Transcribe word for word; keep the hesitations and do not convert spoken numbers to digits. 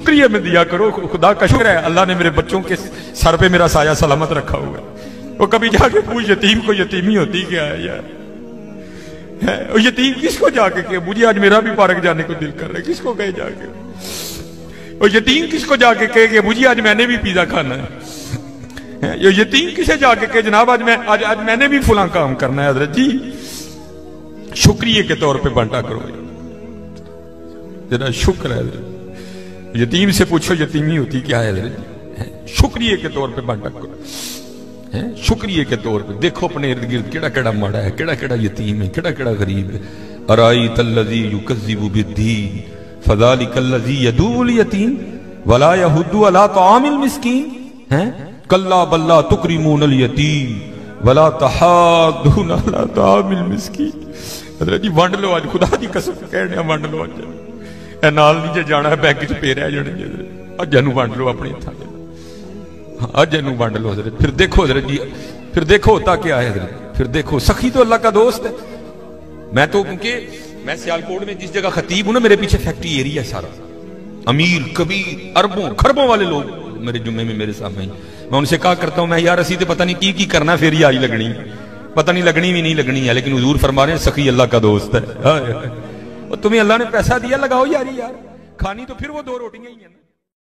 शुक्रिया में दिया करो, खुदा का शुक्र है अल्लाह ने मेरे बच्चों के सर पे मेरा साया सलामत रखा हुआ है। वो कभी जाके पूछ यतीम को यतीमी होती क्या है यार, है यतीम किसको जाके के मुझे आज मेरा भी पार्क जाने को दिल कर रहा है, किसको कहे जाके, और यतीम किसको जाके कहे कि मुझे आज मैंने भी पिज्जा खाना है, ये यतीम किसे जाके कहे जनाब आज मैं आज आज मैंने भी फुला काम करना है। हजरत जी शुक्रिया के तौर पे बांटा करो जरा, शुक्र है यतीम से पूछो यतीमी होती क्या है, शुक्रिया के तौर पे बांटा करो है शुक्रिया के तौर पे। देखो अपने इर्द गिर्द केड़ा केड़ा माड़ा है, केड़ा केड़ा यतीम है, केड़ा केड़ा गरीब है। अरायत अल्लज़ी युकज़्ज़िबु बिद्दीन फ़ज़ालिकल्लज़ी यदूल यतीम वला यहुद्दु अला तआमिल मिस्कीन है कल्ला बल्ला तुकरिमूनल यतीम वला तहाद्दूना अला तआमिल मिस्कीन। हज़रत जी वंड लो आज, खुदा दी कसम कहने वंड लो आज, ए नाल नहीं जे जाना है बैंक च पे रह जाने जे अज्जां नूं वंड लो अपने थां आज इनू बांट लो हजरत। फिर देखो हजरत जी, फिर देखो होता क्या है हजरत। फिर देखो सखी तो अल्लाह का दोस्त है। मैं तो क्योंकि मैं सियालकोट में जिस जगह खतीब हूं ना, मेरे पीछे फैक्ट्री एरिया सारा, अमीर कबीर अरबों खरबों वाले लोग मेरे जुम्मे में मेरे सामने। मैं उनसे कहा करता हूं मैं यार असी तो पता नहीं की की करना, फिर ही आई लगनी पता नहीं लगनी भी नहीं लगनी है, लेकिन हुजूर फरमा रहे हैं सखी अल्लाह का दोस्त है। तुम्हें अल्लाह ने पैसा दिया लगाओ यारी यार, खानी तो फिर वो दो रोटियां ही है ना।